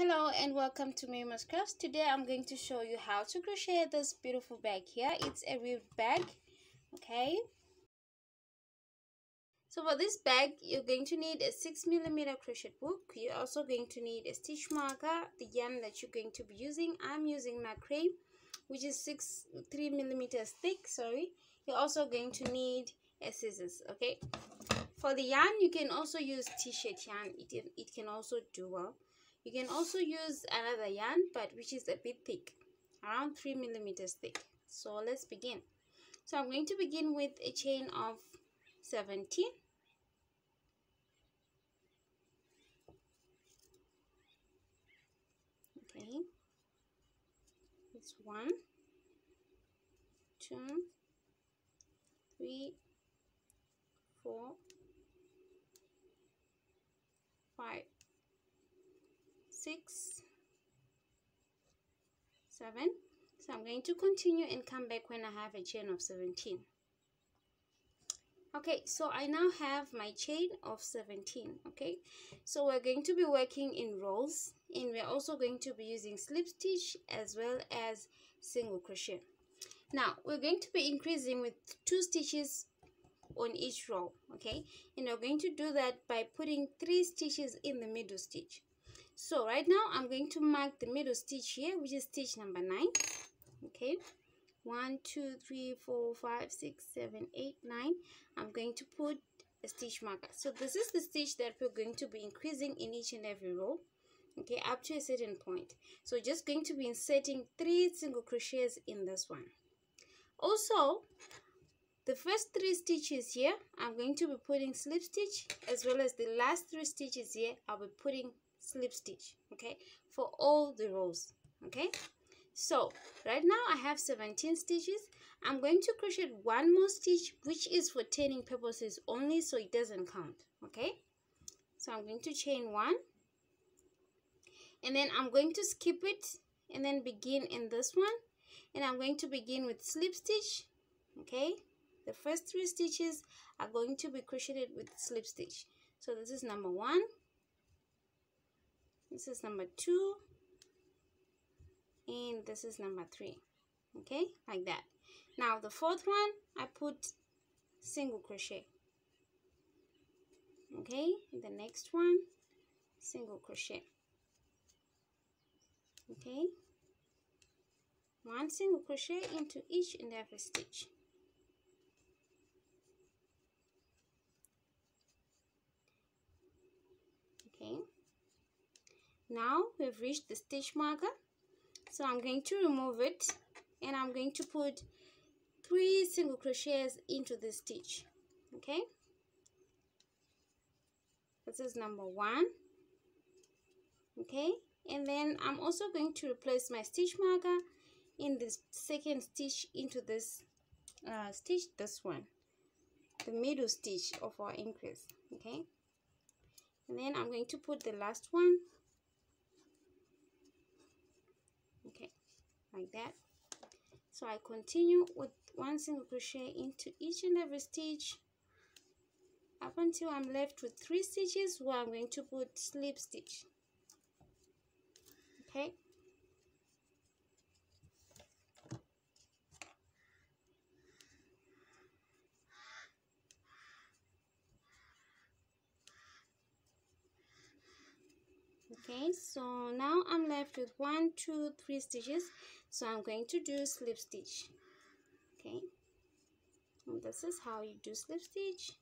Hello and welcome to Mirrymas Crafts. Today I'm going to show you how to crochet this beautiful bag here. It's a ribbed bag, okay? So for this bag, you're going to need a 6mm crochet hook. You're also going to need a stitch marker, the yarn that you're going to be using. I'm using macrame, which is 3mm thick, sorry. You're also going to need a scissors, okay? For the yarn, you can also use t-shirt yarn. It can also do well. You can also use another yarn, but which is a bit thick, around 3mm thick. So let's begin. So I'm going to begin with a chain of 17. Okay, it's 1, 2, 3, 4, 5, 6, 7. So I'm going to continue and come back when I have a chain of 17. Okay, so I now have my chain of 17. Okay, so we're going to be working in rows, and we're also going to be using slip stitch as well as single crochet. Now we're going to be increasing with 2 stitches on each row, okay, and we're going to do that by putting 3 stitches in the middle stitch. So right now I'm going to mark the middle stitch here, which is stitch number 9. Okay, 1, 2, 3, 4, 5, 6, 7, 8, 9. I'm going to put a stitch marker. So this is the stitch that we're going to be increasing in each and every row, okay, up to a certain point. So just going to be inserting 3 single crochets in this one. Also, the first 3 stitches here, I'm going to be putting slip stitch, as well as the last 3 stitches here, I'll be putting slip stitch, okay, for all the rows. Okay, so right now I have 17 stitches. I'm going to crochet 1 more stitch, which is for turning purposes only, so it doesn't count. Okay, so I'm going to chain 1, and then I'm going to skip it and then begin in this one, and I'm going to begin with slip stitch. Okay, the first 3 stitches are going to be crocheted with slip stitch. So this is number 1. This is number 2, and this is number 3, okay, like that. Now the fourth one, I put single crochet, okay, the next one, single crochet, okay, 1 single crochet into each and every stitch. Now we've reached the stitch marker, so I'm going to remove it, and I'm going to put 3 single crochets into the stitch. Okay, this is number 1. Okay, and then I'm also going to replace my stitch marker in this second stitch into this this one, the middle stitch of our increase. Okay, and then I'm going to put the last one. Okay, like that. So I continue with 1 single crochet into each and every stitch up until I'm left with 3 stitches where I'm going to put slip stitch. Okay, okay, so now I'm left with 1, 2, 3 stitches, so I'm going to do slip stitch. Okay, and this is how you do slip stitch.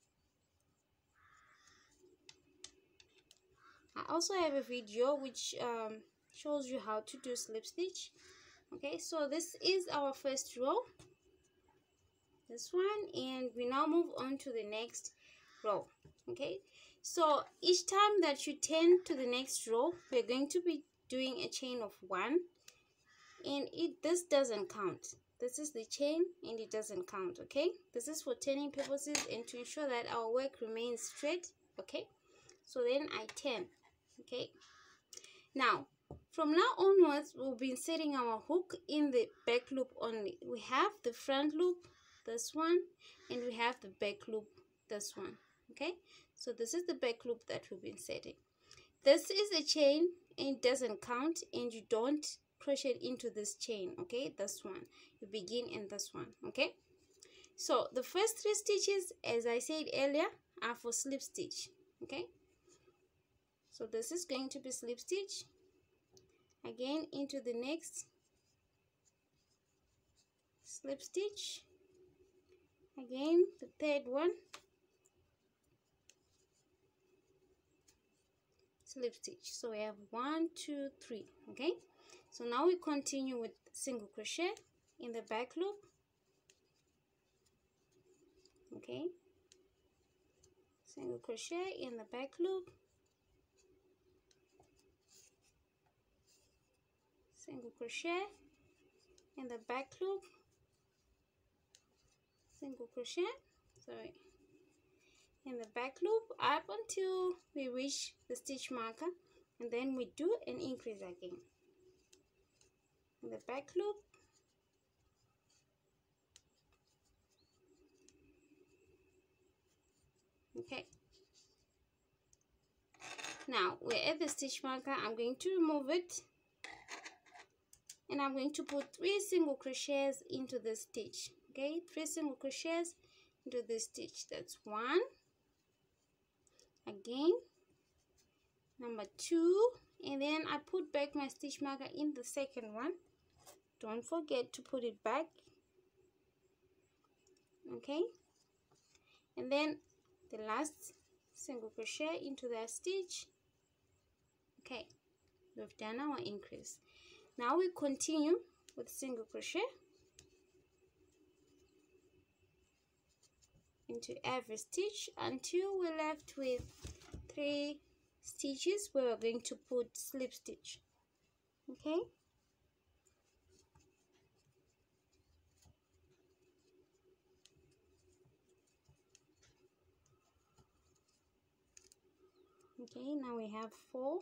I also have a video which shows you how to do slip stitch. Okay, so this is our first row, this one, and we now move on to the next row. Okay, so each time that you turn to the next row, we're going to be doing a chain of 1, and this doesn't count. This is the chain and it doesn't count. Okay, this is for turning purposes and to ensure that our work remains straight. Okay, so then I turn. Okay, now from now onwards, we'll be inserting our hook in the back loop only. We have the front loop, this one, and we have the back loop, this one. Okay, so this is the back loop that we've been setting. This is a chain it doesn't count, and you don't crochet into this chain. Okay, this one you begin in this one. Okay, so the first 3 stitches, as I said earlier, are for slip stitch. Okay, so this is going to be slip stitch again into the next slip stitch, again the 3rd one, slip stitch. So we have 1, 2, 3. Okay, so now we continue with single crochet in the back loop. Okay, single crochet in the back loop, single crochet in the back loop, single crochet, sorry, in the back loop up until we reach the stitch marker, and then we do an increase again in the back loop, okay. Now we're at the stitch marker. I'm going to remove it, and I'm going to put 3 single crochets into the stitch. Okay, 3 single crochets into the stitch. That's 1, again number 2, and then I put back my stitch marker in the 2nd one. Don't forget to put it back. Okay, and then the last single crochet into that stitch. Okay, we've done our increase. Now we continue with single crochet into every stitch until we're left with 3 stitches where we're going to put slip stitch. Okay, okay, now we have 4.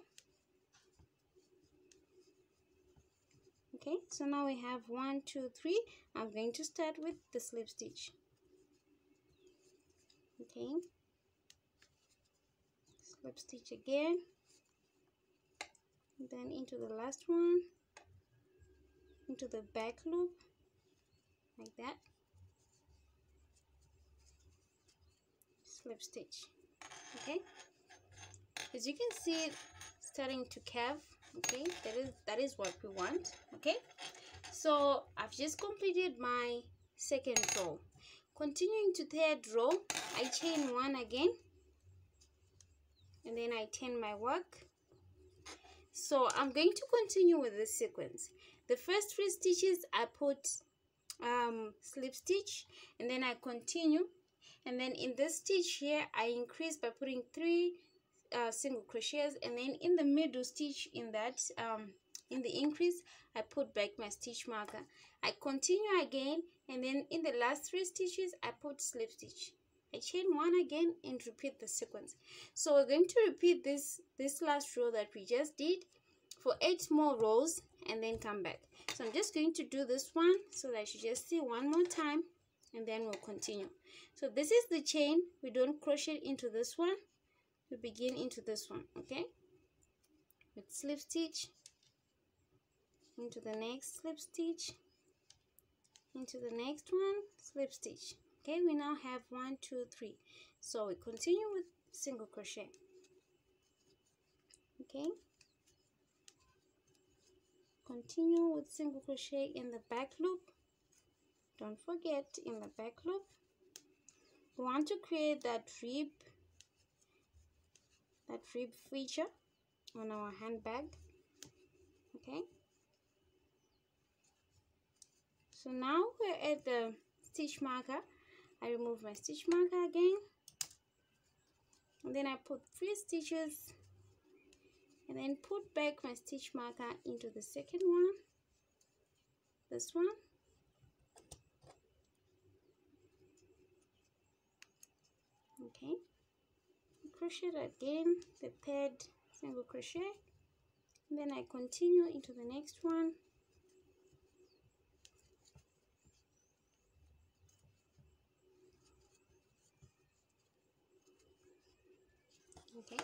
Okay, so now we have 1, 2, 3. I'm going to start with the slip stitch. Okay, slip stitch again, then into the last one, into the back loop like that, slip stitch. Okay, as you can see, starting to curve. Okay, that is what we want. Okay, so I've just completed my 2nd row. Continuing to 3rd row, I chain 1 again, and then I turn my work. So I'm going to continue with this sequence. The first 3 stitches I put slip stitch, and then I continue, and then in this stitch here I increase by putting 3 single crochets, and then in the middle stitch in that in the increase I put back my stitch marker. I continue again, and then in the last 3 stitches I put slip stitch. I chain 1 again and repeat the sequence. So we're going to repeat this last row that we just did for 8 more rows, and then come back. So I'm just going to do this one so that you just see one more time, and then we'll continue. So this is the chain. We don't crochet into this one, we begin into this one. Okay, with slip stitch, into the next slip stitch, into the next one, slip stitch. Okay, we now have 1, 2, 3. So we continue with single crochet. Okay, continue with single crochet in the back loop. Don't forget, in the back loop we want to create that rib feature on our handbag. Okay, so now we're at the stitch marker. I remove my stitch marker again, and then I put 3 stitches, and then put back my stitch marker into the 2nd one, this one, okay, crochet again the 3rd single crochet, and then I continue into the next one, okay,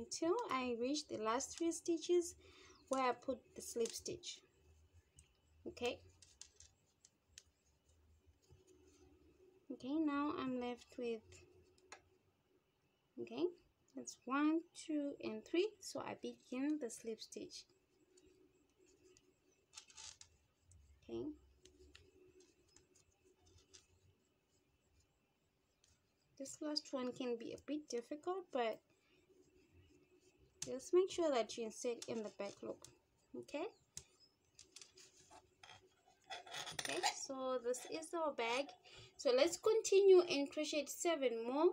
until I reach the last 3 stitches where I put the slip stitch. Okay, now I'm left with, okay, that's 1, 2, and 3, so I begin the slip stitch. Okay, this last one can be a bit difficult, but just make sure that you insert in the back loop. Okay, so this is our bag. So let's continue and crochet 7 more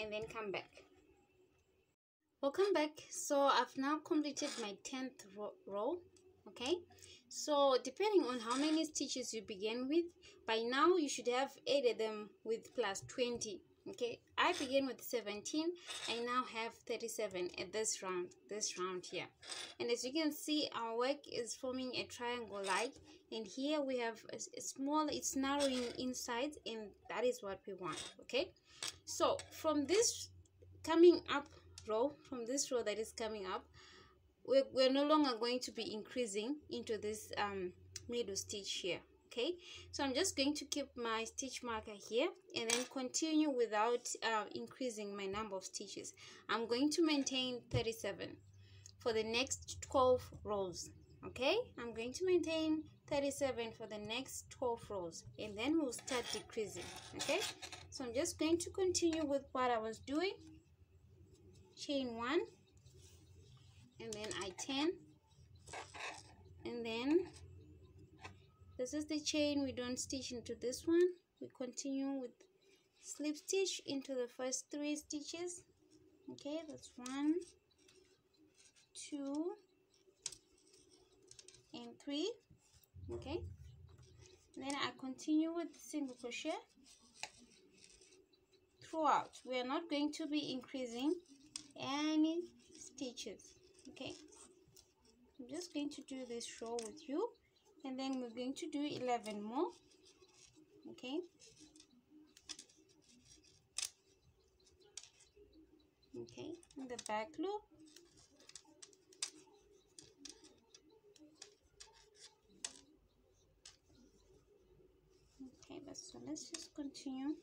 and then come back. Welcome back. So I've now completed my 10th row. Okay, so depending on how many stitches you began with, by now you should have added them with plus 20. Okay, I begin with 17. I now have 37 at this round here, and as you can see, our work is forming a triangle like, and here we have a small, it's narrowing inside, and that is what we want. Okay, so from this coming up row, we're no longer going to be increasing into this middle stitch here. Okay, so I'm just going to keep my stitch marker here and then continue without increasing my number of stitches. I'm going to maintain 37 for the next 12 rows. Okay, I'm going to maintain 37 for the next 12 rows, and then we'll start decreasing. Okay, so I'm just going to continue with what I was doing. Chain 1, and then I 10, and then this is the chain. We don't stitch into this one, we continue with slip stitch into the first 3 stitches. Okay, that's 1, 2, and 3. Okay, and then I continue with single crochet throughout. We are not going to be increasing any stitches. Okay, I'm just going to do this row with you, and then we're going to do 11 more. Okay, in the back loop. Okay, but so let's just continue.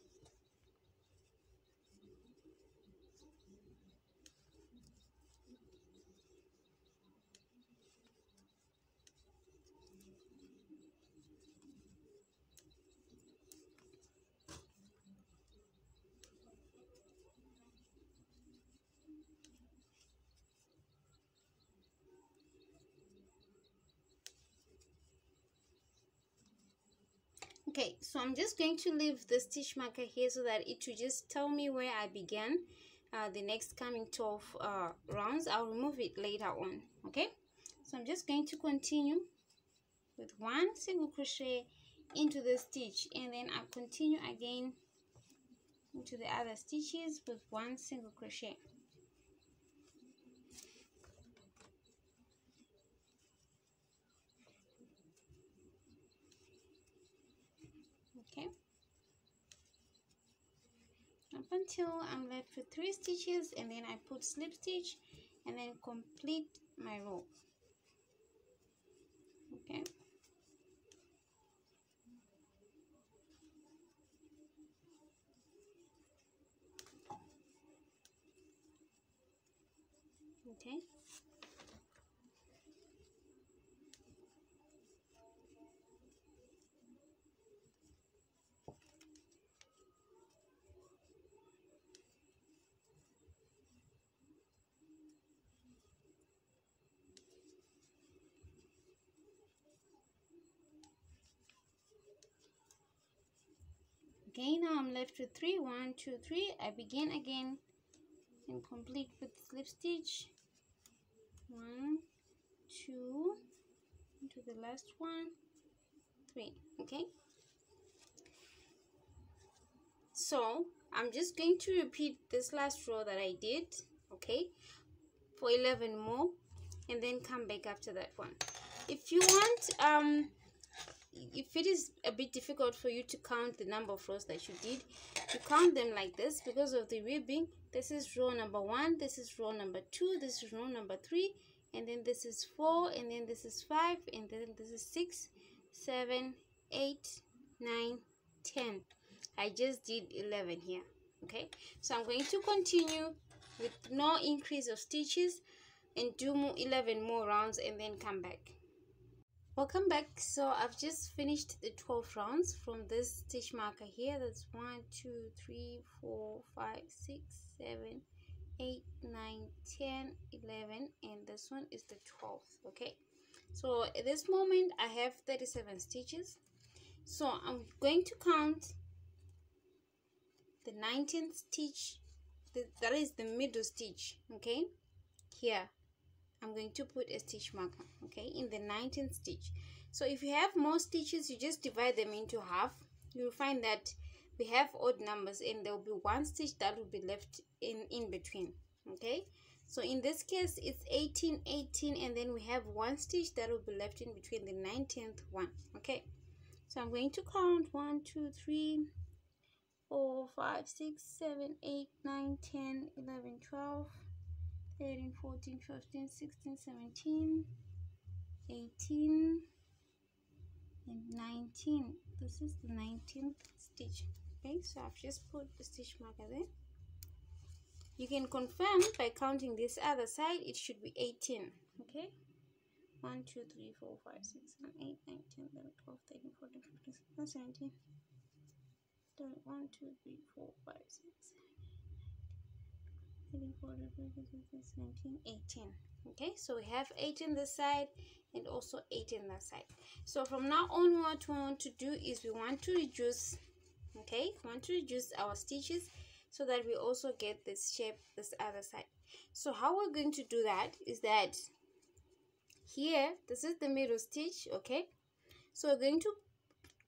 Okay, so I'm just going to leave the stitch marker here so that it will just tell me where I began the next coming 12 rounds. I'll remove it later on. Okay, so I'm just going to continue with 1 single crochet into the stitch, and then I continue again into the other stitches with 1 single crochet. Until I'm left with 3 stitches, and then I put slip stitch and then complete my row. Okay, now I'm left with 3. 1, 2, 3. I begin again and complete with slip stitch. 1, 2 into the last one, 3. Okay, so I'm just going to repeat this last row that I did, okay, for 11 more, and then come back after that one. If you want if it is a bit difficult for you to count the number of rows that you did, you count them like this because of the ribbing. This is row number 1, this is row number 2, this is row number 3, and then this is 4, and then this is 5, and then this is 6, 7, 8, 9, 10. I just did 11 here. Okay, so I'm going to continue with no increase of stitches and do 11 more rounds and then come back. Welcome back. So I've just finished the 12 rounds from this stitch marker here. That's 1, 2, 3, 4, 5, 6, 7, 8, 9, 10, 11, and this one is the 12th. Okay, so at this moment I have 37 stitches, so I'm going to count the 19th stitch, that is the middle stitch. Okay, here I'm going to put a stitch marker, okay, in the 19th stitch. So if you have more stitches, you just divide them into half. You'll find that we have odd numbers and there will be one stitch that will be left in between. Okay, so in this case it's 18, 18, and then we have one stitch that will be left in between the 19th one. Okay, so I'm going to count 1, 2, 3, 4, 5, 6, 7, 8, 9, 10, 11, 12, 13, 14, 15, 16, 17, 18, and 19. This is the 19th stitch. Okay, so I've just put the stitch marker there. You can confirm by counting this other side. It should be 18. Okay, 1, 2, 3, 4, 5, 6, 7, 8, 9, 10, 11, 12, 13, 14, 15, 16, 17. 1, 2, 3, 4, 5, 6, 7, 8, 9, 10, 11, 12, 13, 14, 15, 16, 17, 18. Okay, so we have 18 this side and also 18 that side. So from now on, what we want to do is we want to reduce, okay, we want to reduce our stitches so that we also get this shape, this other side. So how we're going to do that is that here, this is the middle stitch. Okay, so we're going to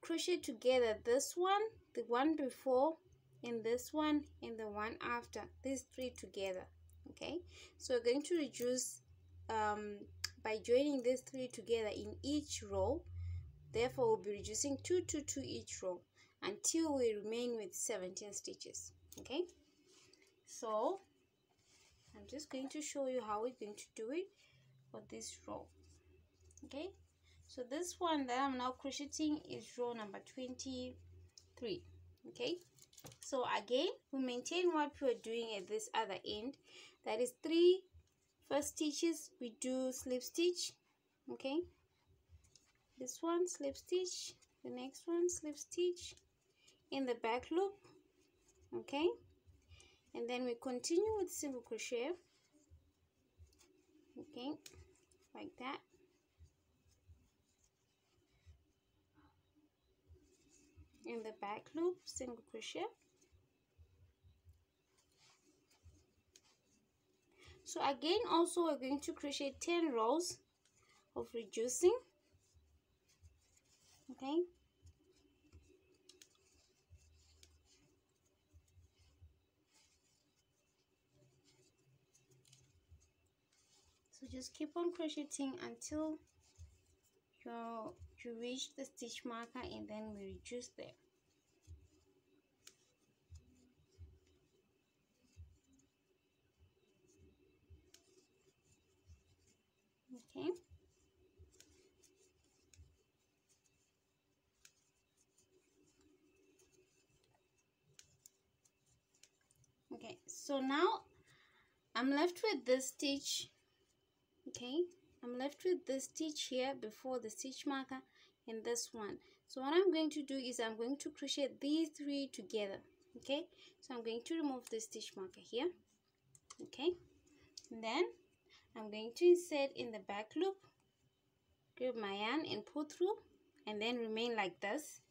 crochet together this one, the one before, and this one, and the one after, these three together. Okay, so we're going to reduce by joining these three together in each row. Therefore we'll be reducing 2, 2, 2 each row until we remain with 17 stitches. Okay, so I'm just going to show you how we're going to do it for this row. Okay, so this one that I'm now crocheting is row number 23. Okay, so again we maintain what we are doing at this other end, that is 3 first stitches. We do slip stitch. Okay, this one slip stitch, the next one slip stitch in the back loop. Okay, and then we continue with single crochet. Okay, like that. In the back loop, single crochet. So again, also we're going to crochet 10 rows of reducing. Okay, so just keep on crocheting until you reach the stitch marker, and then we reduce them. Okay, okay, so now I'm left with this stitch. Okay, I'm left with this stitch here before the stitch marker and this one. So what I'm going to do is I'm going to crochet these three together. Okay, so I'm going to remove the stitch marker here. Okay, and then I'm going to insert in the back loop, grab my yarn and pull through, and then remain like this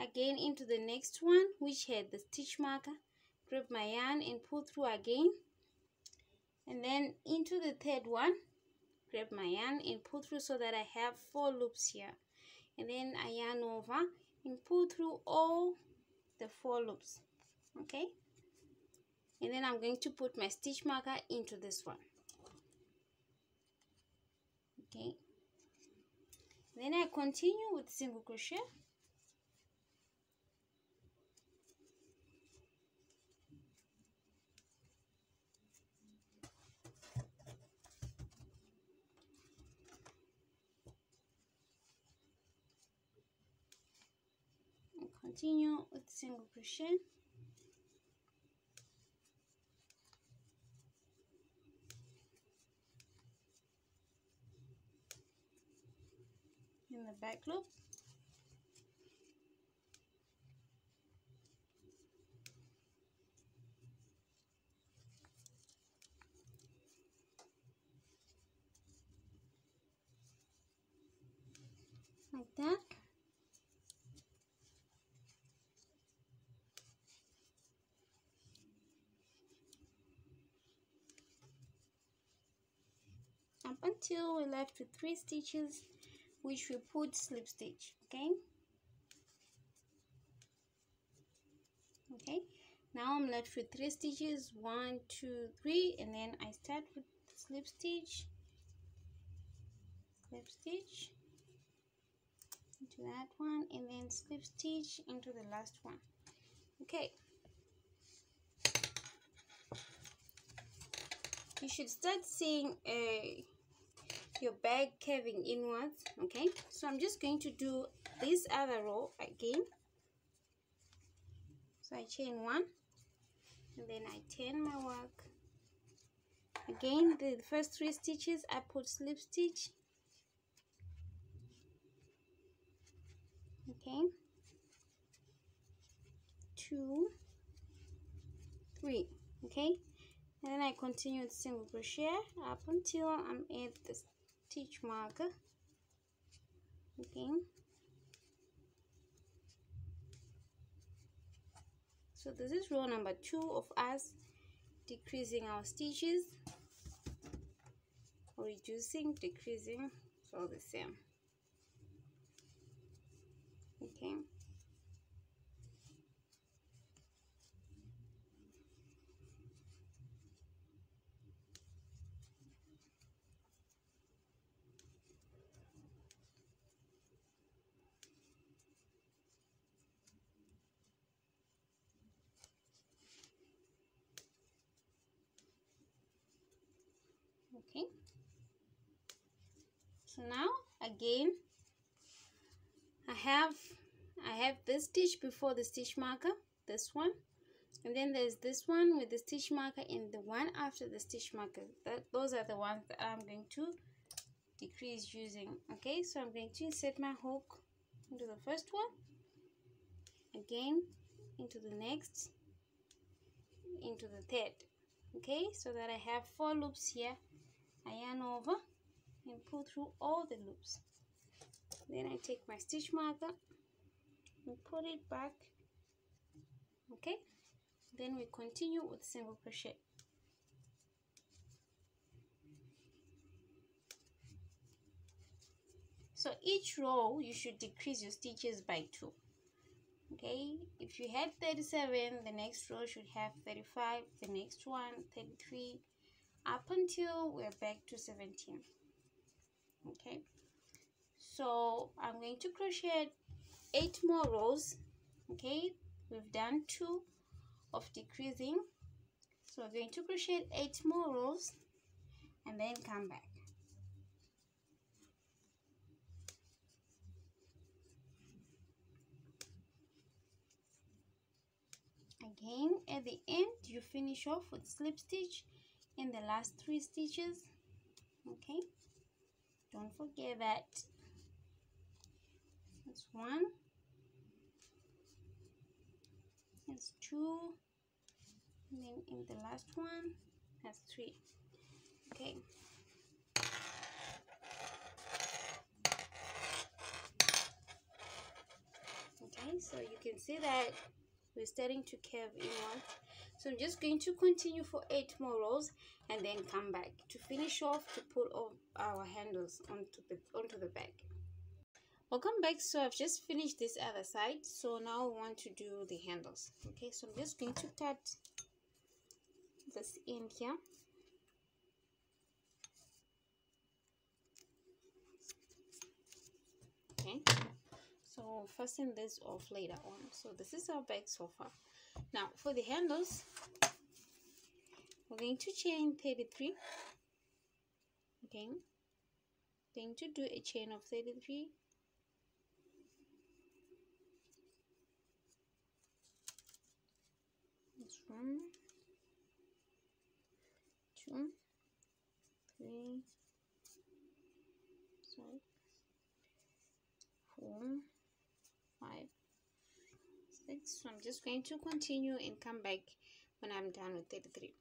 again into the next one which had the stitch marker. Grab my yarn and pull through again, and then into the third one. Grab my yarn and pull through, so that I have 4 loops here, and then I yarn over and pull through all the 4 loops. Okay, and then I'm going to put my stitch marker into this one. Okay, Then I continue with single crochet. Continue with single crochet. In the back loop, like that. Up until we're left with 3 stitches, which we put slip stitch. Okay, now I'm left with 3 stitches, 1, 2, 3, and then I start with slip stitch into that one, and then slip stitch into the last one. Okay, you should start seeing a your bag curving inwards. Okay, so I'm just going to do this other row again. So I chain 1 and then I turn my work again. The first 3 stitches I put slip stitch. Okay, 2, 3. Okay, and then I continue with single crochet up until I'm at the stitch marker. Okay, so this is row number 2 of us decreasing our stitches, reducing, decreasing, it's all the same. Okay, so now again I have this stitch before the stitch marker, this one, and then there's this one with the stitch marker and the one after the stitch marker. Those are the ones that I'm going to decrease using. Okay, so I'm going to insert my hook into the first one, again into the next, into the third. Okay, so that I have 4 loops here. I yarn over and pull through all the loops. Then I take my stitch marker and put it back. Okay, then we continue with single crochet. So each row you should decrease your stitches by 2. Okay, if you had 37, the next row should have 35, the next one 33, up until we're back to 17. Okay, so I'm going to crochet 8 more rows. Okay, we've done 2 of decreasing, so we're going to crochet 8 more rows and then come back. Again, at the end you finish off with slip stitch in the last 3 stitches. Okay, don't forget that. That's 1, that's 2, and then in the last one that's 3. Okay, so you can see that we're starting to curve inward. So I'm just going to continue for 8 more rows and then come back to finish off, to put all our handles onto the bag. Welcome back. So I've just finished this other side, so now we want to do the handles. Okay, so I'm just going to cut this end here. Okay, so we'll fasten this off later on. So this is our bag so far. Now for the handles, we're going to chain 33. Okay, going to do a chain of 33. That's 1, 2, 3. Sorry. 4, 5, 6. So I'm just going to continue and come back when I'm done with 33.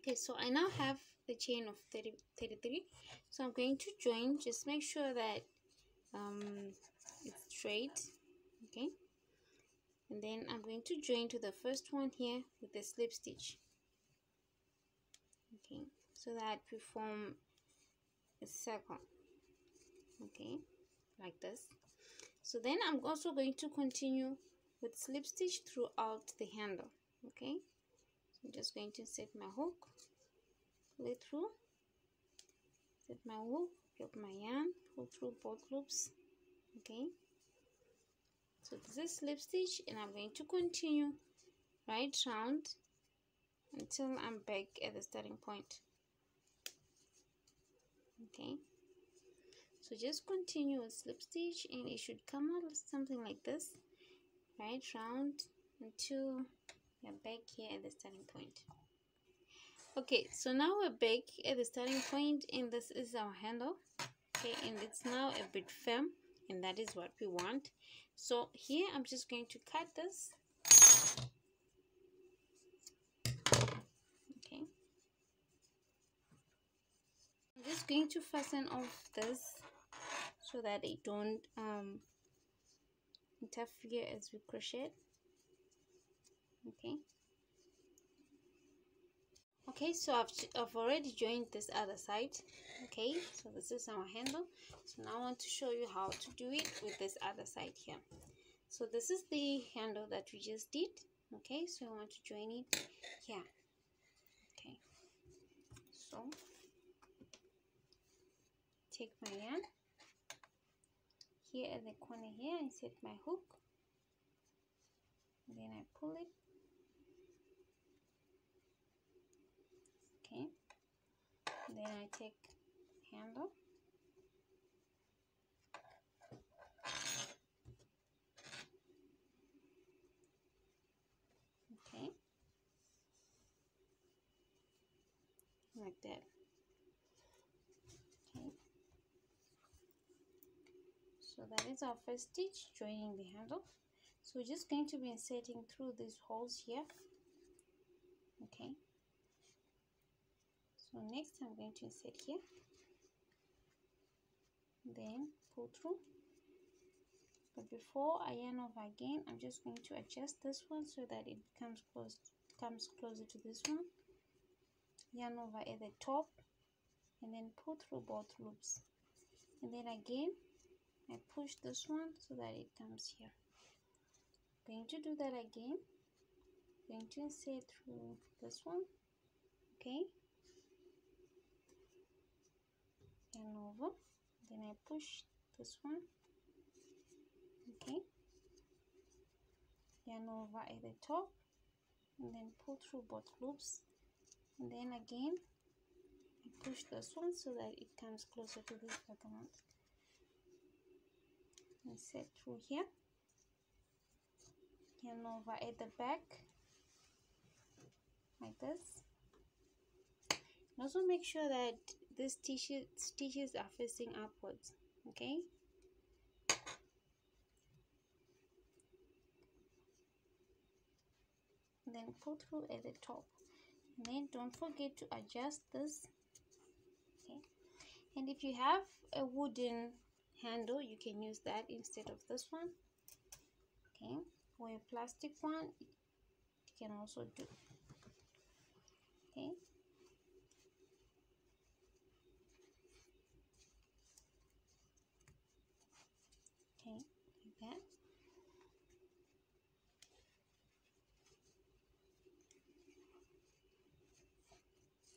Okay, so I now have the chain of 33. So I'm going to join. Just make sure that it's straight. Okay, and then I'm going to join to the first one here with a slip stitch. Okay, so that we form a circle. Okay, like this. So then I'm also going to continue with slip stitch throughout the handle. Okay, so I'm just going to insert my hook, pull it through, set my hook, drop my yarn, pull through both loops. Okay, so this is slip stitch, and I'm going to continue right round until I'm back at the starting point. Okay, so just continue with slip stitch, and it should come out something like this, right round until you're back here at the starting point. Okay, so now we're back at the starting point, and this is our handle. Okay, and it's now a bit firm, and that is what we want. So here I'm just going to cut this. Okay, I'm just going to fasten off this so that it don't interfere as we crochet. Okay, so I've already joined this other side. Okay, so this is our handle. So now I want to show you how to do it with this other side here. So this is the handle that we just did. Okay, so I want to join it here. Okay, so take my yarn here at the corner here and set my hook, and then I pull it. Okay, then I take handle, okay, like that. Okay, so that is our first stitch joining the handle. So we're just going to be inserting through these holes here. Okay. So next I'm going to insert here, then pull through, but before I yarn over again, I'm just going to adjust this one so that it comes closer to this one. Yarn over at the top and then pull through both loops, and then again I push this one so that it comes here. I'm going to do that again. I'm going to insert through this one. Okay, and over, then I push this one. Okay, yarn over at the top and then pull through both loops, and then again I push this one so that it comes closer to this bottom one. Insert through here, yarn over at the back like this. And also make sure that these stitches are facing upwards. Okay, and then pull through at the top, and then don't forget to adjust this. Okay, and if you have a wooden handle, you can use that instead of this one. Okay, or a plastic one, you can also do. Okay, like that.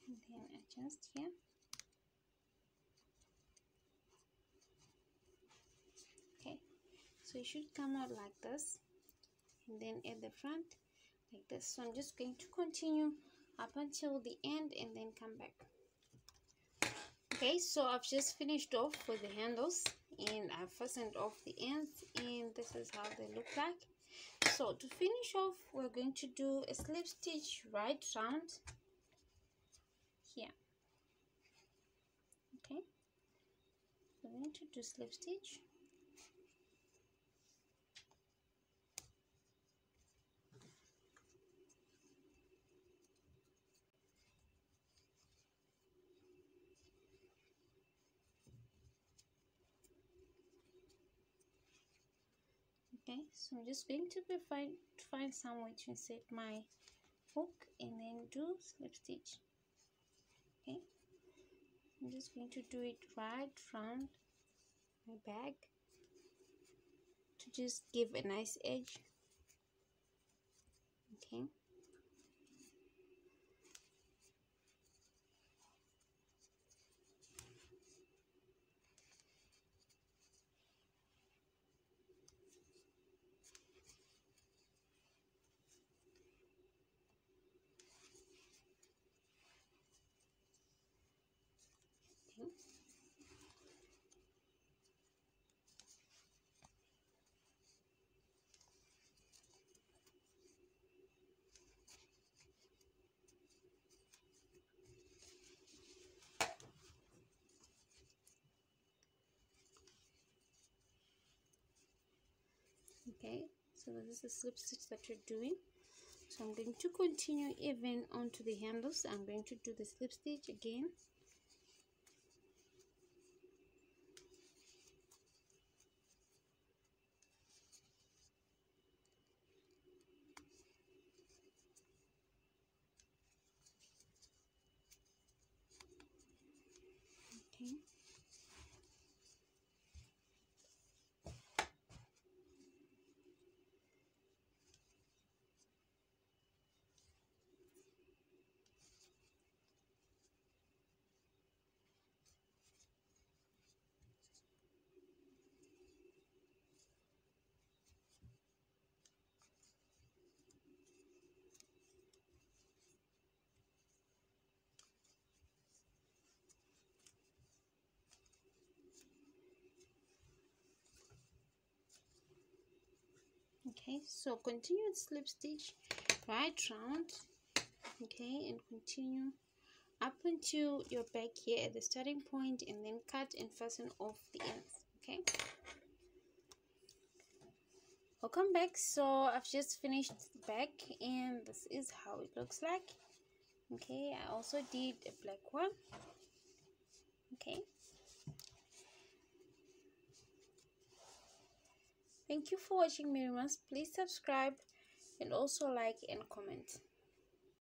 And then adjust here. So it should come out like this, and then at the front like this. So I'm just going to continue up until the end and then come back. Okay, so I've just finished off with the handles and I've fastened off the ends, and this is how they look like. So to finish off, we're going to do a slip stitch right round here. Okay, we're going to do slip stitch. Okay, so I'm just going to find somewhere to insert my hook and then do slip stitch. Okay, I'm just going to do it right round my bag to just give a nice edge. Okay. Okay, so this is the slip stitch that you're doing. So I'm going to continue even onto the handles. I'm going to do the slip stitch again. Okay. Okay, so continue the slip stitch right round, okay, and continue up until you're back here at the starting point, and then cut and fasten off the ends. Okay, welcome back. So I've just finished the back, and this is how it looks like. Okay, I also did a black one. Okay. Thank you for watching Mirrymas. Please subscribe and also like and comment.